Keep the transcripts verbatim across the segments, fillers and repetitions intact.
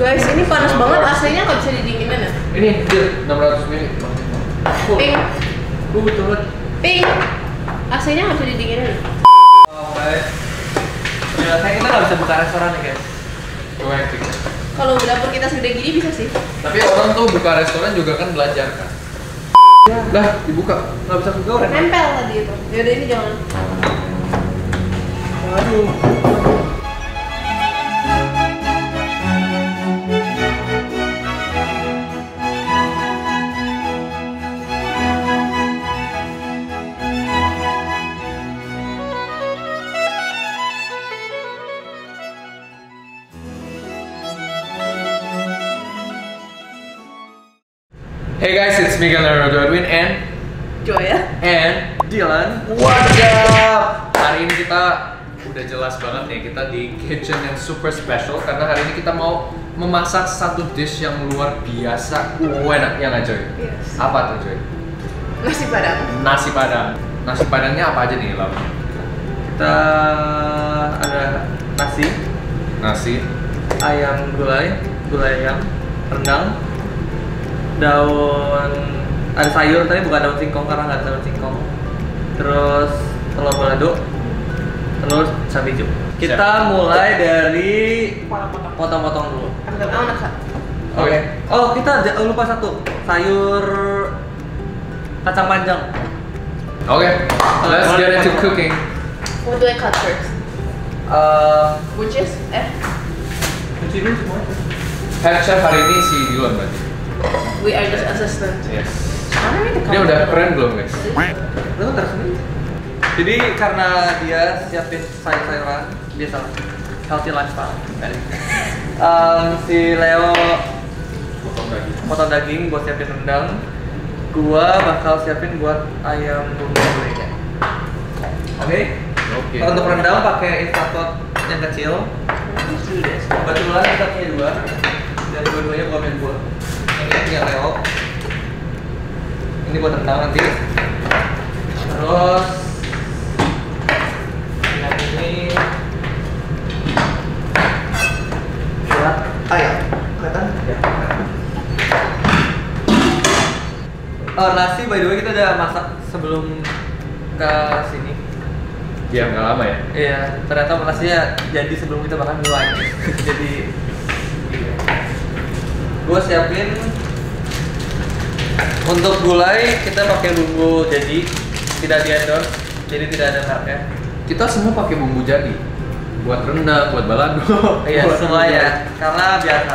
Guys, ini panas banget, aslinya nggak bisa didinginin ya? Ini, enam ratus mili. Pink. Gue betul banget. Pink. Aslinya nggak bisa didinginin. Oh, guys. Ternyata kita nggak bisa buka restoran ya, guys. Coba yang tiga. Kalau dapur kita segede gini bisa sih. Tapi orang tuh buka restoran juga kan belajar kan. Lah, dibuka. Nggak bisa kegoreng. Nempel tadi itu. Yaudah ini jangan. Aduh. Hey guys, it's me Leonardo Edwin and Joya and Dillon. What's up? Hari ini kita udah jelas banget nih, kita di kitchen yang super special karena hari ini kita mau memasak satu dish yang luar biasa enak, ya nggak Joy? Yes. Apa tuh Joy? Nasi padang. Nasi padang. Nasi padangnya apa aja nih Lam? Kita ada nasi, nasi, ayam gulai, gulai ayam, rendang. Daun, ada sayur tapi bukan daun singkong karena nggak ada daun singkong. Terus telur balado, telur cabai hijau. Kita mulai dari potong-potong dulu. Oke. Okay. Oh kita lupa satu, sayur kacang panjang. Oke. Okay. Let's get into cooking. What do I cut first? Uh, Which is eh? Which is what? Head chef hari ini si Dillon berarti. We are just assistant. Yes. Ini udah keren belum guys? Belum tersendiri. Jadi karena dia siapin sayur-sayuran biasa, healthy lifestyle. um, si Leo potong daging, potong daging, gua siapin rendang. Gua bakal siapin buat ayam gulai. Oke. Okay. Oke. Okay. Untuk rendang pakai instant pot yang kecil. Kebetulan kita punya dua, dan dua-duanya gua main buat. Ini Leo. Ini buat rendang nanti. Terus yang ini buat ayam. Kelihatan? Ya. Oh, nasi by the way kita udah masak sebelum ke sini. Iya, nggak lama ya? Iya, ternyata nasinya jadi sebelum kita makan mulai. Jadi gue siapin untuk gulai kita pakai bumbu jadi, tidak di-endorse, jadi tidak ada mereknya. Kita semua pakai bumbu jadi buat rendang, buat balado. Iya, semua ya. Karena biasa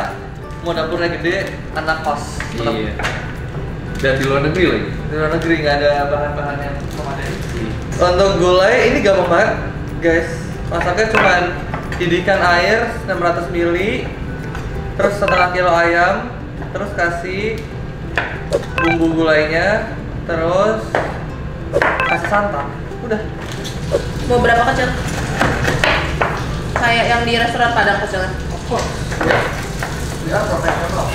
mau dapurnya gede, anak kos. Iya. Dan di luar negeri lagi. Di luar negeri nggak ada bahan-bahan yang memadai. Untuk gulai ini gampang banget, guys. Masaknya cuma didihkan air enam ratus mili. Terus setengah kilo ayam, terus kasih bumbu gulainya, terus kasih santan. Udah. Mau berapa kecil? Kayak yang di restoran Padang kecilnya. Of course. Ya, profesional.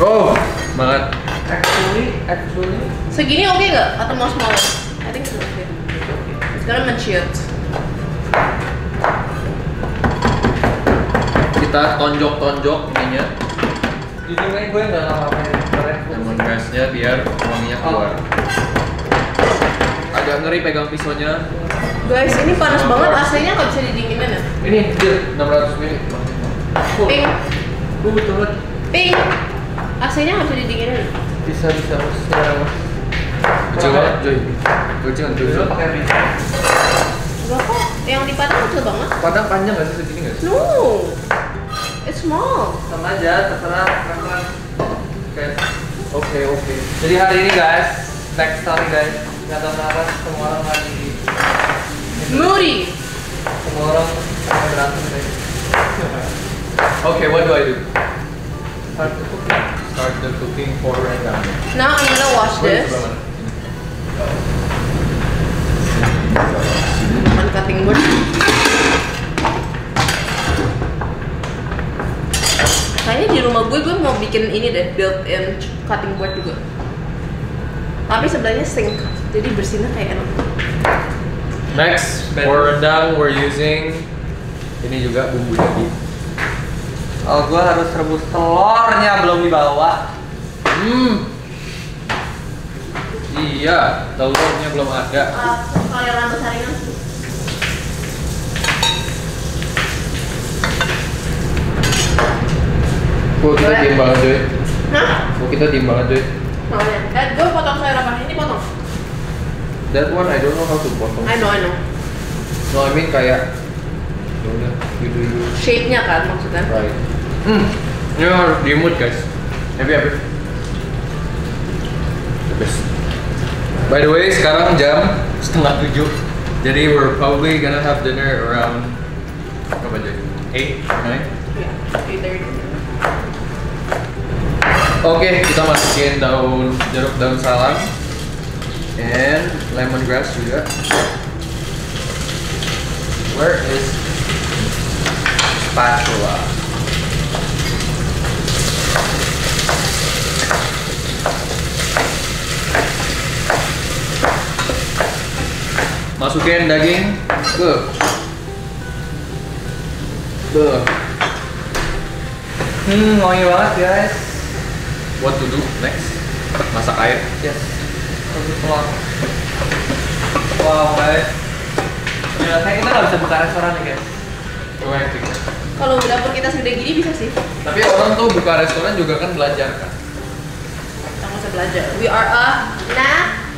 Oh, banget. Actually, actually. Segini oke okay nggak? Atau mau smaller? I think it's okay. It's gonna mature. Kita tonjok-tonjok ininya. Jujurnya gue nggak ngapain lemon grassnya biar wanginya keluar. Agak ngeri pegang pisaunya. Guys, ini panas banget, aslinya nggak bisa didinginin ya? Ini enam ratus mili. Pink. Gue betul banget. Pink. Aslinya nggak bisa didinginin. Bisa bisa harus. Coba Joy. Coba jangan Joy. Coba pakai pisau. Gak kok, yang di Padang kecil banget. Padang panjang nggak sih segini nggak sih? No. It's small. Sama aja, terserah. Oke, oke, oke. Jadi hari ini guys, next time guys, nggak tahu kenapa semua orang lagi moody. Semua orang lagi berantem deh. Oke, what do I do? Start the cooking. Start the cooking for right now. Now I'm gonna wash this. Teman cutting board. Kayaknya di rumah gue, gue mau bikin ini deh, built-in cutting board juga. Tapi sebelahnya sink, jadi bersihnya kayak enak. Next, for rendang we're using ini juga bumbu daging. Kalau gua harus rebus telurnya belum dibawa. Hmm. Iya, telurnya belum ada. Kalau yang rambut harian. Kok kita timbang aja? Nah? Kok kita timbang aja? Mau ya? Eh, gua potong sayur apa? Ini potong. That one I don't know how to potong. I know, I know. No, I mean kayak udah, you do you. Shape-nya kan maksudnya. Right. Hmm, ini harus diemut guys. Happy happy. The best. By the way, sekarang jam setengah tujuh. Jadi we're probably gonna have dinner around apa aja? Eight, nine. Yeah, eight thirty. Oke, kita masukin daun jeruk, daun salam. And lemongrass juga. Where is spatula? Masukin daging ke ke. Hmm, wangi banget guys. What to do next? Masak air. Yes. Telur. Wow guys, ya, kita nggak bisa buka restoran ya guys. Kalau dapur kita segede gini bisa sih. Tapi orang tuh buka restoran juga kan belajar kan. Kita nggak usah belajar. We are a nat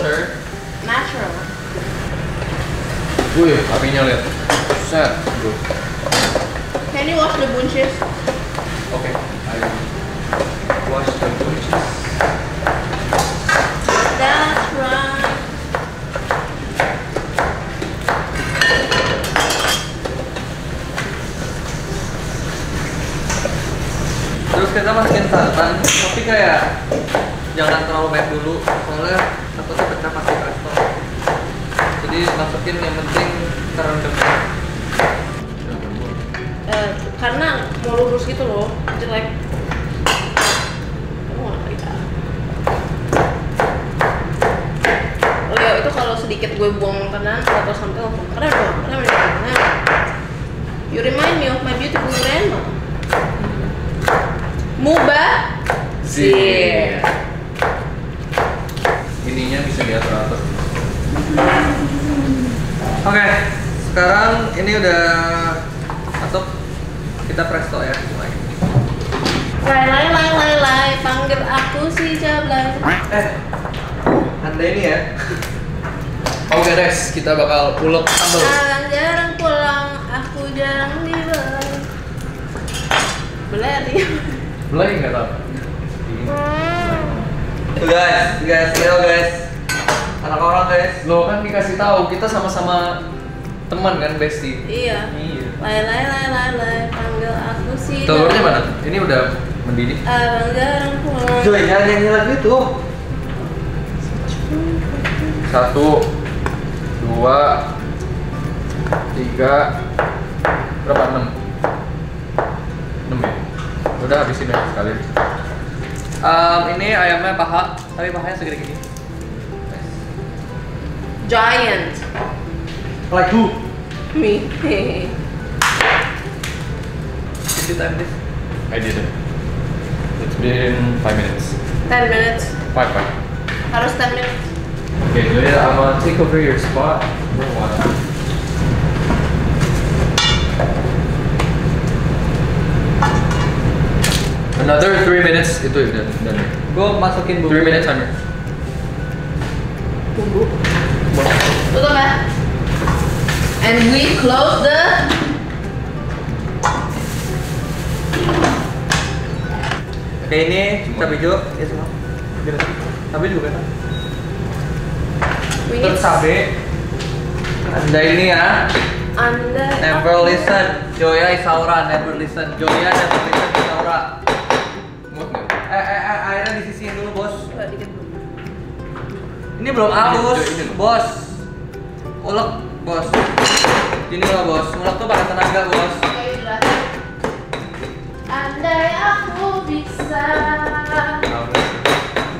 sure. Natural. Wih, apinya lihat. Set. Bro. Can you wash the bunches? Oke, okay, I wash the bunches. Kita masukin santan, tapi kayak jangan terlalu banyak dulu soalnya takutnya pecah pasti kastor. Jadi masukin yang penting terendam. Uh, karena mau lurus gitu loh, jelek. Oh, Leo itu kalau sedikit gue buang makanan atau sampai ngomong keren dong, keren banget. You remind me of my beautiful grandma. Mubazir. Ininya bisa diatur atas. Oke, okay, sekarang ini udah masuk. Kita presto ya. Lai lai lai lai lai, panggil aku si Jablay. Eh, anda ini ya. Oke okay, guys, kita bakal ulek sambal. Aku jarang pulang, aku jarang di belai. Belai ya. Belai nggak tau? Tuh guys, guys, Leo guys, anak orang guys. Lo kan dikasih tahu kita sama-sama teman kan, bestie. Iya. Lai lai lai lai lai, panggil aku sih. Telurnya mana? Ini udah mendidih. Abang jarang pulang. Joya, jangan nyanyi lagi tuh. Satu, dua, tiga, berapa? Enam. Enam ya. Udah habisin aja sekalian. Um, ini ayamnya paha, tapi pahanya segede gini. Giant. Like who? Me. Did you time this? I didn't. It's been five minutes. Ten minutes. Five five. Harus ten minutes. Okay, Joya, I'm gonna take over your spot. Berwarna. Another three minutes itu udah udah. Gue masukin bumbu. Three minutes timer. Bumbu. Tutup ya. And we close the. Oke ini cabai hijau ya semua. Cabai juga kan. Terus cabai. Anda ini ya. Anda. Never listen. Joya Isaura never listen. Joya never listen Isaura. Eh, eh, eh, airnya disisihin dulu, bos. Ini belum halus, bos. Ulek, bos. Gini loh, bos. Ulek tuh pakai tenaga, bos. Andai aku bisa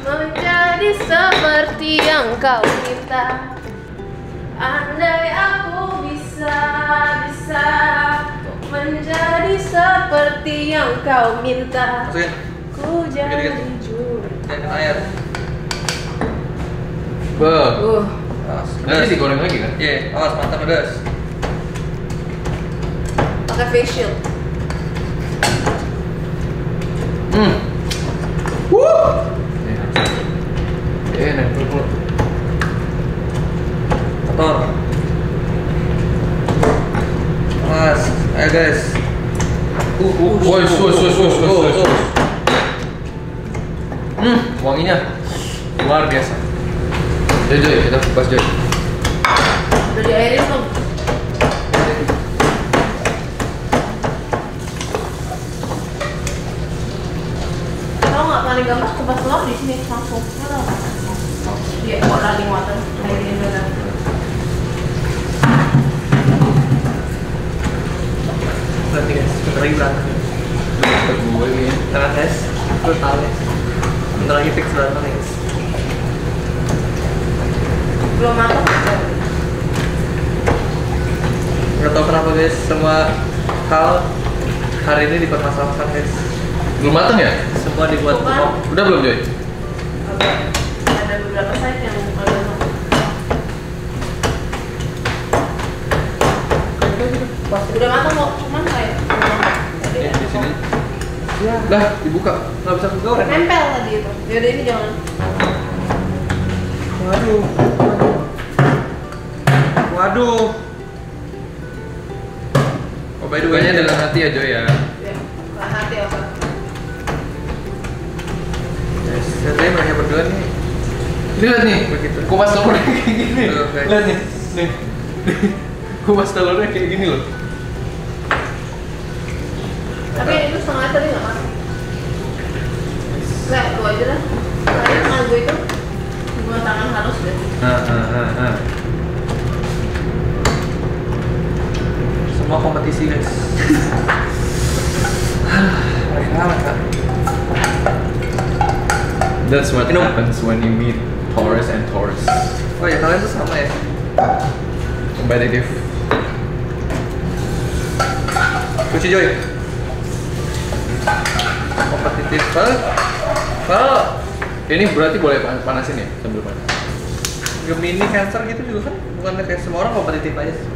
menjadi seperti yang kau minta, Andai aku bisa, bisa menjadi seperti yang kau minta. Masukin. Ku jadi jujur. Jangan air. Beuh. Uh. Nanti digoreng lagi kan? Iya, yeah. Awas mantap pedas. Pakai face shield. Hmm. Wuh. Eh, naik dulu. Kotor. Awas, ayo guys. Uh, uh, woi, woi, woi, woi, woi. Hmm, wanginya luar biasa. Joy, Joy, kita kupas Joy. Udah diairin dong. Kalau nggak paling gampang kupas telur di sini langsung. Iya, kok running water airin benar. Berarti guys, bentar lagi berantem. Bentar gue ini. Bentar guys, gue tau guys. Bentar lagi fix berantem guys. Belum matang. Nggak tahu kenapa guys, semua hal hari ini dipermasalahkan guys. Belum matang ya? Semua dibuat bengkok. Udah belum Joy? Oke. Ada beberapa side yang bukan bengkok. Udah matang kok, cuman kayak ya, di sini. Ya. Lah dibuka, nggak bisa digoreng. Nempel tadi itu. Yaudah ini jangan. Waduh. Waduh. Oh, by the way-nya dalam hati ya, Joy ya. Iya, dalam hati ya, Pak. Guys, saya mereka berdua nih. Lihat nih, begitu. Kupas telurnya kayak gini. Okay. Lihat nih, nih. Kupas telurnya kayak gini loh. Tapi itu setengah tadi nggak masuk. Lihat, gua aja lah. Tadi tangan gua itu, gua tangan halus deh. Nah, nah, nah, nah. Semua kompetisi guys. That's what Minum. happens when you meet Taurus and Taurus. Oh ya, kalian tuh sama ya? Kompetitif. Kunci Joy. Kompetitif. Kalau, kalau ini berarti boleh panasin ya sambil panas. Gemini Cancer gitu juga kan? Bukan kayak semua orang kompetitif aja sih.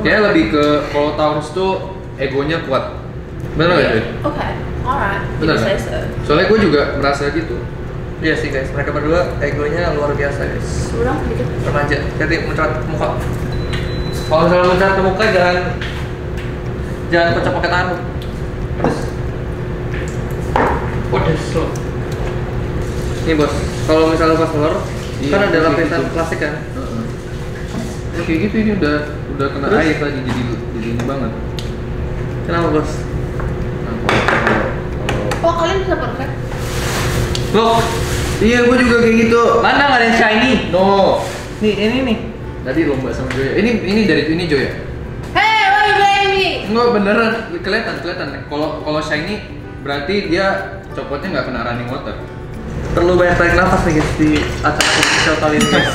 Kayaknya lebih ke kalau Taurus tuh egonya kuat. Bener nggak? Oke, alright. Bener nggak? Soalnya gue juga merasa gitu. Iya sih guys, mereka berdua egonya luar biasa guys. Ulang sedikit. Remaja, jadi mencat ke muka. Kalau misalnya mencat ke muka jangan jangan kocok pakai tangan. Pedes. Pedes loh. Nih bos, kalau misalnya pas telur, kan ada lapisan plastik kan? Kayak gitu ini udah udah kena terus? Air tadi jadi jadi ini banget. Kenapa bos? Kenapa? Oh kalian bisa perfect? Loh, iya gue juga kayak gitu. Mana nggak ada yang shiny? No. Nih ini nih. Tadi lomba sama Joya. Ini ini dari ini Joya. Hey, why blame me? Enggak beneran kelihatan kelihatan. Kalau kalau shiny berarti dia copotnya nggak kena running water. Perlu banyak tarik nafas nih guys di acara official kali ini. Guys.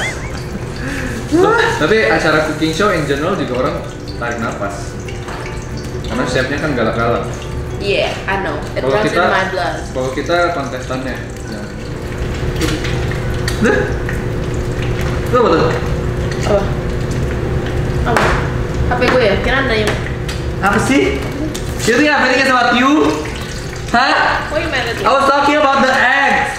So, tapi acara cooking show in general juga orang tarik nafas karena chefnya kan galak-galak. Iya, yeah, I know. It runs in my blood. Kalau kita kontestannya. Nah. Duh. Itu apa tuh? Apa? Apa? H P gue ya? Kira anda yang... Apa sih? You think I'm thinking about you? Hah? What you meant it? I was talking about the eggs.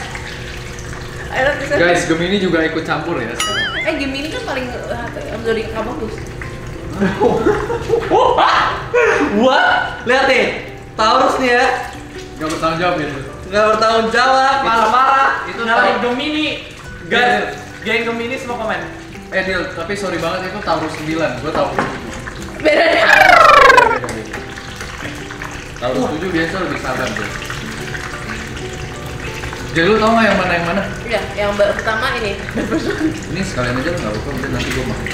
Guys, Gemini juga ikut campur ya sekarang. Eh, Gemini kan paling sorry, nggak bagus. Wah, lihat nih, Taurus nih ya. Nggak bertanggung jawab ya. Nggak bertanggung jawab, marah-marah. Itu namanya Gemini. Guys, geng Gemini semua komen. Eh, Dil, tapi sorry banget itu Taurus sembilan, gua Taurus tujuh. Beda deh. Taurus tujuh biasa lebih sabar deh. Jadi lu tau gak yang mana yang mana? Iya, yang pertama ini. Ini sekalian aja lu gak lupa, mungkin nanti gue makan.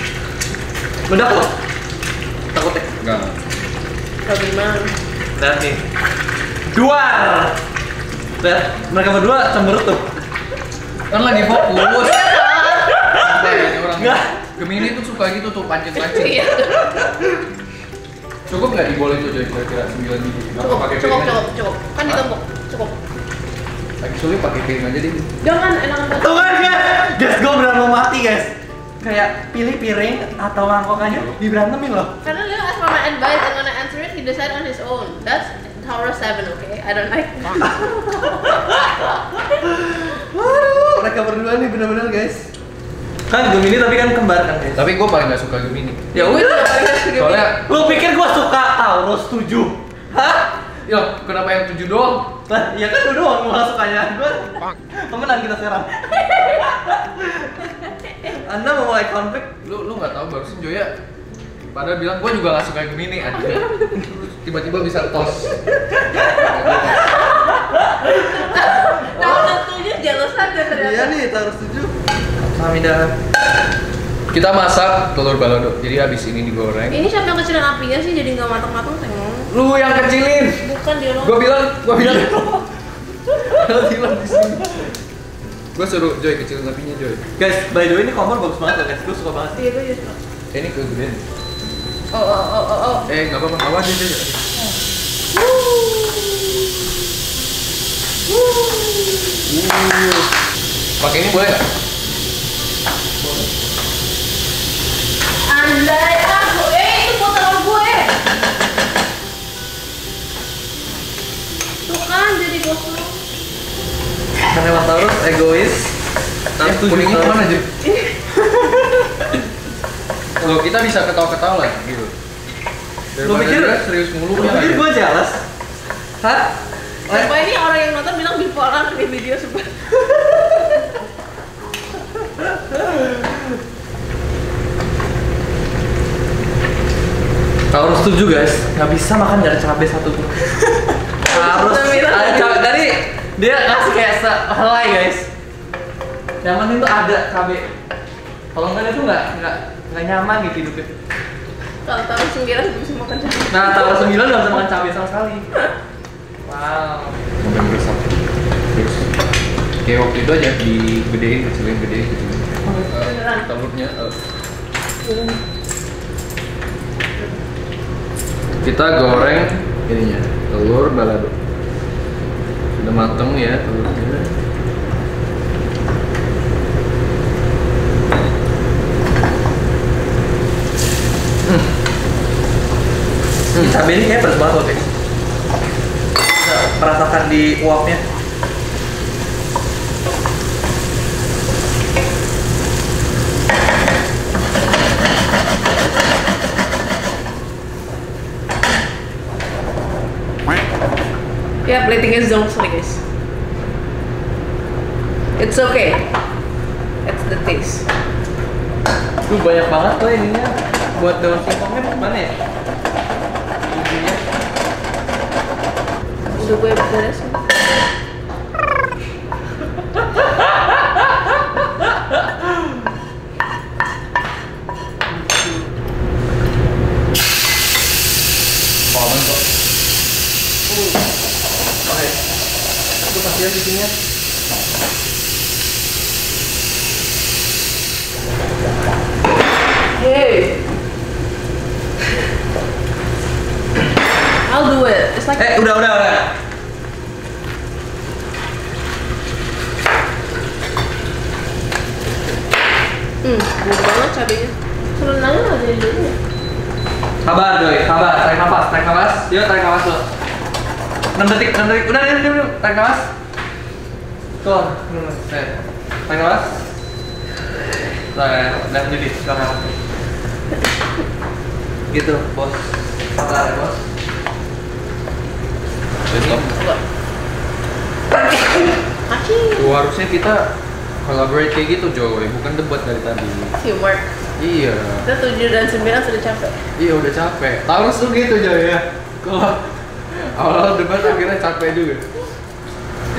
Meledak lo? Takut ya? Enggak. Kau gimana? Lihat nih. Duar! Lihat, mereka berdua cemberut tuh. Kan lagi fokus. Santai, ini orang. Enggak. Gemini tuh suka gitu tuh pancing-pancing. Cukup nggak di bowl itu jadi kira-kira sembilan mili? Cukup, cukup, cukup, cukup, cukup. Kan ditumpuk, cukup. Lagi sulit pakai piring aja deh. Jangan enak banget. Tuh guys, guys gue berapa mati guys. Kayak pilih piring atau mangkok aja diberantemin loh. Karena dia asrama and bias and gonna answer it, he decide on his own. That's Tower seven, okay? I don't like that. Waduh, mereka berdua nih benar-benar guys. Kan Gemini tapi kan kembar kan guys. Tapi gue paling gak suka Gemini. Ya udah. Soalnya lu pikir gue suka Taurus tujuh? Hah? Yo, kenapa yang tujuh doang? Lah, ya kan lu doang gue sukanya. Gue pemenang kita sekarang. Anda memulai konflik. Lu lu nggak tahu barusan Joya padahal bilang gue juga gak suka Gemini aja. Tiba-tiba bisa tos. Taurus tujuh jelosan ya ternyata. Iya nih Taurus tujuh. Hamidah. Kita masak telur balado. Jadi habis ini digoreng. Ini siapa yang kecilin apinya sih jadi nggak matang-matang tengok. Lu yang kecilin. Bukan dia lo. Gua bilang, gua bilang. Lo bilang di sini. Gua suruh Joy kecilin apinya Joy. Guys, by the way ini kompor bagus banget loh guys. Gua suka banget. Iya, gua juga. Ini kegedean. Oh oh oh oh oh. Eh, nggak apa-apa awas aja. Wuh. Pakai ini boleh nggak? Andai aku, eh itu potongan gue. Tuh kan jadi gosong. Karena Taurus egois. Taurus tujuh mana aja? Loh, kita bisa ketawa-ketawa lah gitu. Lu pikir serius mulu kan? Lu pikir gua jelas? Hah? Sampai ini orang yang nonton bilang bipolar di video sebelum. Taurus tujuh guys, nggak bisa makan dari cabai satu pun. Harus ada cabai tadi dia kasih kayak sehelai guys. Yang penting tuh ada cabai. Kalau nggak ada tuh nggak nggak. Gak nyaman gitu hidupnya. Kalau Taurus sembilan gak bisa makan cabai. Nah, Taurus sembilan gak bisa makan cabai sama sekali. Wow. Sampai merusak. Terus kayak waktu itu aja digedein, kecilin, gedein, kecilin. Beneran? Telurnya. Kita goreng ininya, telur balado. Udah mateng ya telurnya. Hmm, cabai ini kayaknya pedas banget loh, guys. Bisa merasakan di uapnya. Ya, platingnya zonk nih, guys. It's okay. It's the taste. Tuh banyak banget tuh ininya. Buat daun singkongnya mana ya? Udah gue beres. Paman kok. Uh. Oke. Itu pastinya bikinnya. Hey. I'll do it. It's like eh, udah, udah, udah. Hmm, bau banget cabainya. Selenangnya nggak ada jadinya. Sabar, Joy. Sabar. Tarik nafas, tarik nafas. Yuk, tarik nafas lo. enam detik, enam detik. Udah, udah, udah, udah. Tarik nafas. Tuh, tarik. Tarik nafas. Tarik. Udah jadi. Silakan. Gitu, bos. Sabar, bos. Stop. Tuh, harusnya kita collaborate kayak gitu, Joy. Bukan debat dari tadi. Teamwork. Iya. Kita tujuh dan sembilan sudah capek. Iya, udah capek. Taurus tuh gitu, Joy ya. Kalau awal debat akhirnya capek juga.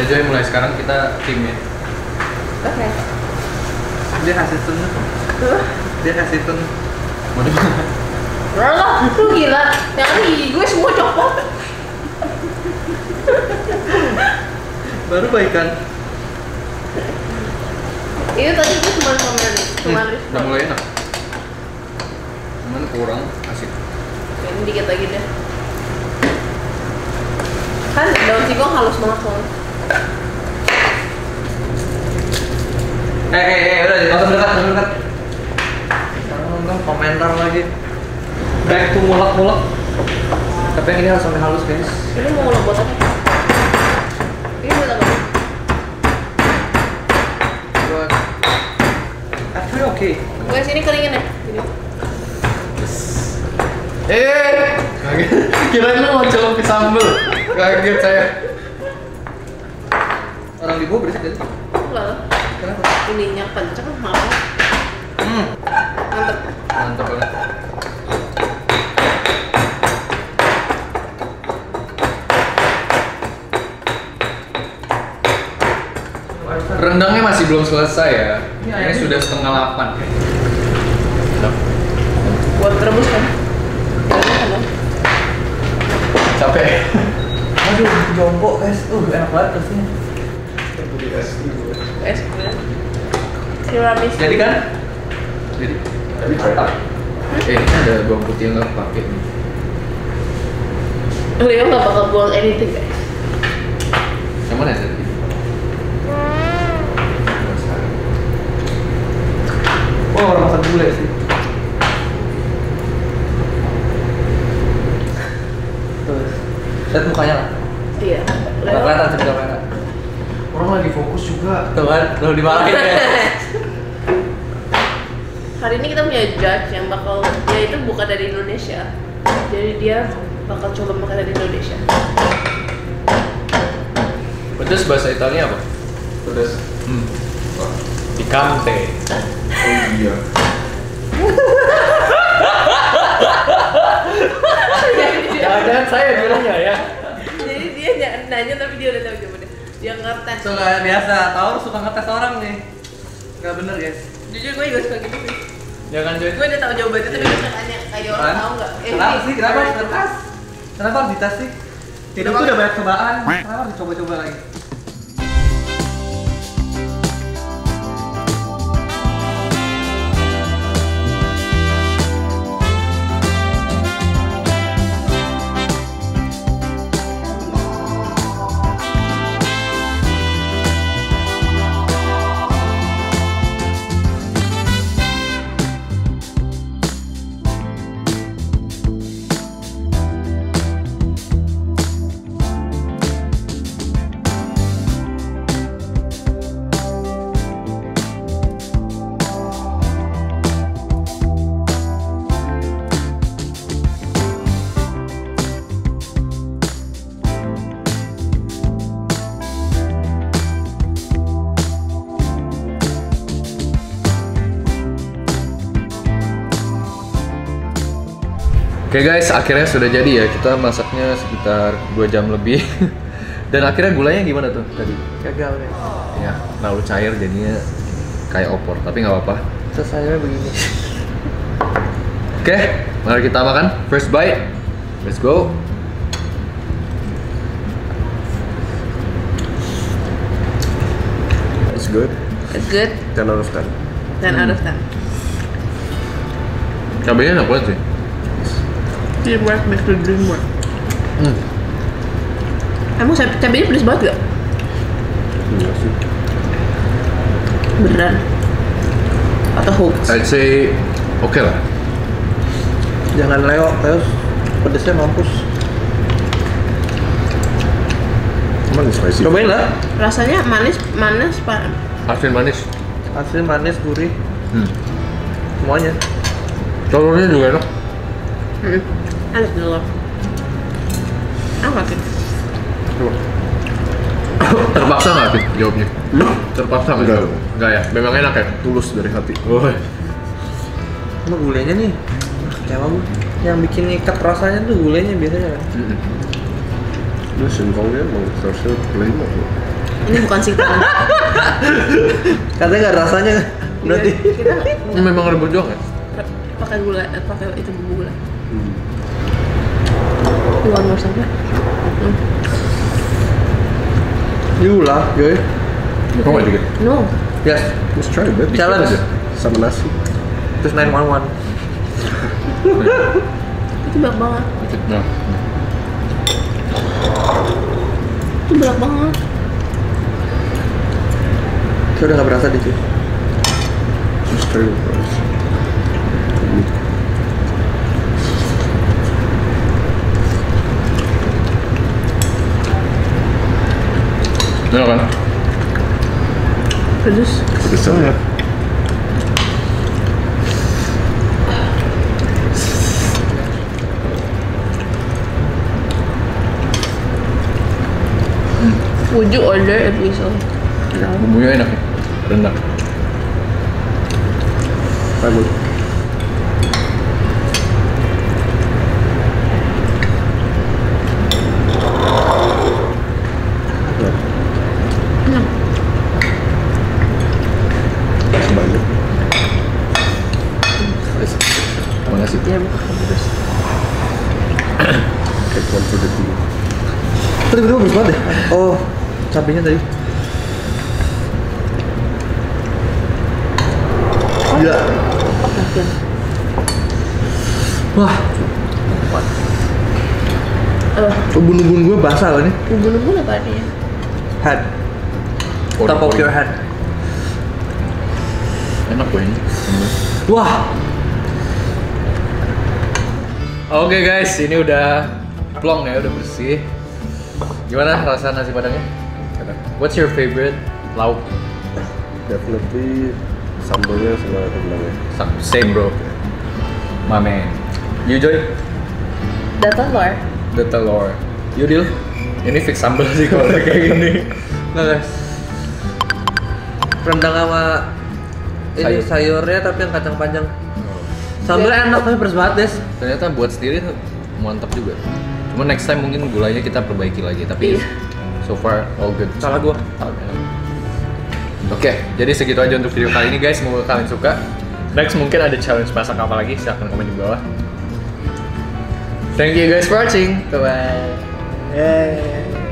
Ya, Joy, mulai sekarang kita tim ya. Oke. Okay. Dia kasih tun. Huh? Dia kasih tun. Mau debat? Loh, lu gila. Yang ini gigi gue semua copot. Baru baikan. Iya tadi gue cuma komen, cuma. Udah mulai enak. cuman kurang asik. Ini dikit lagi deh. Kan daun singkong halus banget soalnya. Eh eh eh udah ditonton dekat, tonton dekat. Jangan komentar lagi. Back to mulak-mulak. Tapi yang ini harus sampai halus guys. Ini mau mulak buat apa? Ini buat apa? Buat. Actually oke. Okay. Gue sini keringin ya. Gini. Eh, kaget. Kirain lu mau colok sambal. Kaget saya. Orang di bawah berisik tadi. Enggak. Kenapa? Ininya kenceng mau. Hmm. Mantap. Mantap banget. Rendangnya masih belum selesai ya. Ya ini ya. Sudah setengah delapan. Buat rebus kan? Capek. Aduh, jompo guys. Uh, enak banget rasanya. Es dulu. Es dulu. Siramis. Jadi kan? Jadi. Tapi cetak. Eh, ini ada bawang putih yang nggak pakai nih. Leo nggak bakal buang anything guys. Yang mana tadi? Oh, orang masak gulai sih. Terus. Lihat mukanya lah. Iya. Nggak kelihatan sih mukanya. Orang lagi fokus juga, tuh kan, lalu dimarahin ya. Hari ini kita punya judge yang bakal, dia itu bukan dari Indonesia. Jadi dia bakal coba makan dari Indonesia. Pedas bahasa Italia apa? Pedas? Hmm. Picante. Oh iya. Jangan-jangan saya bilangnya ya. Jadi dia nanya tapi dia udah tahu jawabannya. Dia ngetes. Suka biasa, tau suka ngetes orang nih. Gak bener guys. Jujur gue juga suka gitu sih. Ya kan Joy? Gue udah tau jawabannya tapi gue tanya kayak orang tau gak? Eh, kenapa sih? Kenapa harus dites? Kenapa harus dites sih? Hidup tuh udah banyak cobaan. Kenapa harus coba-coba lagi? Oke okay guys, akhirnya sudah jadi ya. Kita masaknya sekitar dua jam lebih. Dan akhirnya gulanya gimana tuh tadi? Gagal guys. Ya, lalu cair jadinya kayak opor, tapi nggak apa-apa. Selesainya begini. Oke, okay, mari kita makan. First bite, let's go. It's good. It's good. ten out of ten. ten out of ten. Cabainya enak banget sih. Teamwork makes the dream work. Hmm. Emang cabainya pedas banget gak? Enggak sih. Beneran? Atau hoax? I'd say oke okay lah. Jangan Leo, Leo pedasnya mampus. Manis spicy. Cobain lah. Rasanya manis, manis pak. Asin manis. Asin manis gurih. Hmm. Semuanya. Telurnya juga enak. Hmm. Ada telur. Apa sih? Terpaksa nggak sih jawabnya? Terpaksa nggak? Enggak. Enggak ya? Memang enak ya? Tulus dari hati. Wah. Cuma gulainya nih, kecewa gue. Yang bikin ikat rasanya tuh gulainya biasanya. Ini singkongnya mau terasa plain loh. Ini bukan singkong. Katanya nggak rasanya. Berarti memang rebus doang ya? Pakai gula, pakai itu bumbu gula. Luar mau sampai. You lah, Joy. Coba dikit. No. Yes, let's try a bit. Challenge sama nasi. Terus nine one one. Itu berat banget. Itu berat banget. Kayak udah nggak berasa dikit. Enak kan? Pedas. Pedas banget. Would you order a piece of? Ya, bumbunya enak ya? Enak. Bagus. Ya, buka kampus. Oke, kualitas udah dulu. Tadi berdua bagus banget deh. Oh, cabenya tadi. Gila. Wah. Ubun-ubun gue basah loh ini. Ubun-ubun apa artinya? Head. Top of your head. Enak gue ini. Wah. Oke okay guys, ini udah plong ya, udah bersih. Gimana rasa nasi padangnya? What's your favorite lauk? Definitely sambalnya sama rendangnya. Same bro. My man. You Joy? The telur. The telur. You Dil? Ini fix sambal sih kalau kayak gini. Nah guys, rendang sama ini sayur. Sayurnya tapi yang kacang panjang. Sambalnya enak tapi pedes banget Des. Ternyata buat sendiri mantap juga. Cuma next time mungkin gulanya kita perbaiki lagi. Tapi so far all good. Salah gua. Oke, okay, jadi segitu aja untuk video kali ini guys. Semoga kalian suka. Next mungkin ada challenge masak apa lagi? Silahkan komen di bawah. Thank you guys for watching. Bye bye. Yay.